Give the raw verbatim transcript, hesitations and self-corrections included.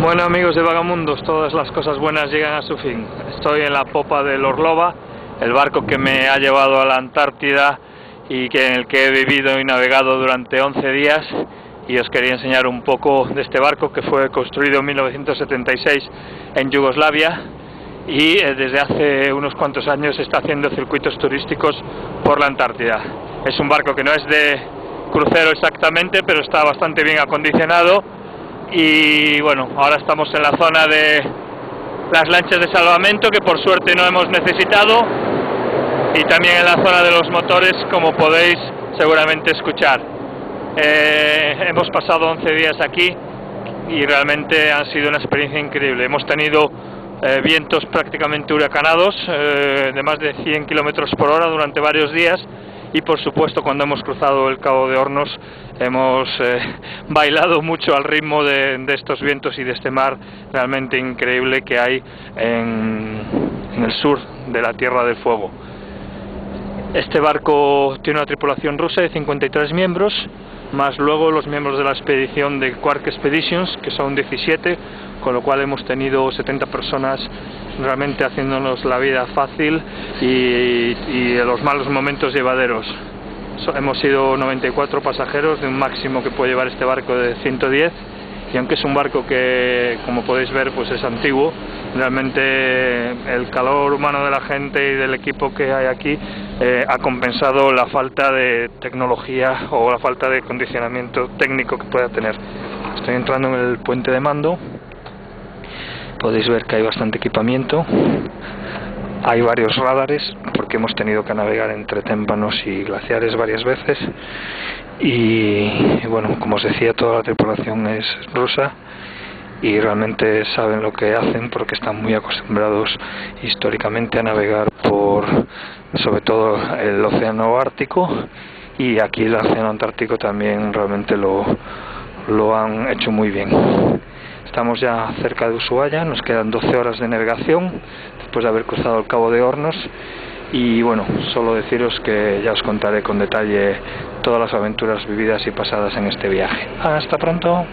Bueno, amigos de Vagamundos, todas las cosas buenas llegan a su fin. Estoy en la popa del Orlova, el barco que me ha llevado a la Antártida y que en el que he vivido y navegado durante once días, y os quería enseñar un poco de este barco que fue construido en mil novecientos setenta y seis en Yugoslavia y desde hace unos cuantos años está haciendo circuitos turísticos por la Antártida. Es un barco que no es de crucero exactamente, pero está bastante bien acondicionado y bueno, ahora estamos en la zona de las lanchas de salvamento, que por suerte no hemos necesitado, y también en la zona de los motores, como podéis seguramente escuchar. Eh, hemos pasado once días aquí y realmente ha sido una experiencia increíble. Hemos tenido eh, vientos prácticamente huracanados eh, de más de cien kilómetros por hora durante varios días, y por supuesto cuando hemos cruzado el Cabo de Hornos hemos eh, bailado mucho al ritmo de, de estos vientos y de este mar realmente increíble que hay en, en el sur de la Tierra del Fuego. Este barco tiene una tripulación rusa de cincuenta y tres miembros, más luego los miembros de la expedición de Quark Expeditions, que son diecisiete, con lo cual hemos tenido setenta personas realmente haciéndonos la vida fácil y, y los malos momentos llevaderos. So, hemos sido noventa y cuatro pasajeros, de un máximo que puede llevar este barco de ciento diez, y aunque es un barco que, como podéis ver, pues es antiguo, realmente el calor humano de la gente y del equipo que hay aquí eh, ha compensado la falta de tecnología o la falta de condicionamiento técnico que pueda tener. Estoy entrando en el puente de mando, podéis ver que hay bastante equipamiento, hay varios radares porque hemos tenido que navegar entre témpanos y glaciares varias veces, y, y bueno, como os decía, toda la tripulación es rusa y realmente saben lo que hacen porque están muy acostumbrados históricamente a navegar por sobre todo el Océano Ártico, y aquí el Océano Antártico también realmente lo, lo han hecho muy bien. Estamos ya cerca de Ushuaia, nos quedan doce horas de navegación después de haber cruzado el Cabo de Hornos, y bueno, solo deciros que ya os contaré con detalle todas las aventuras vividas y pasadas en este viaje. Hasta pronto.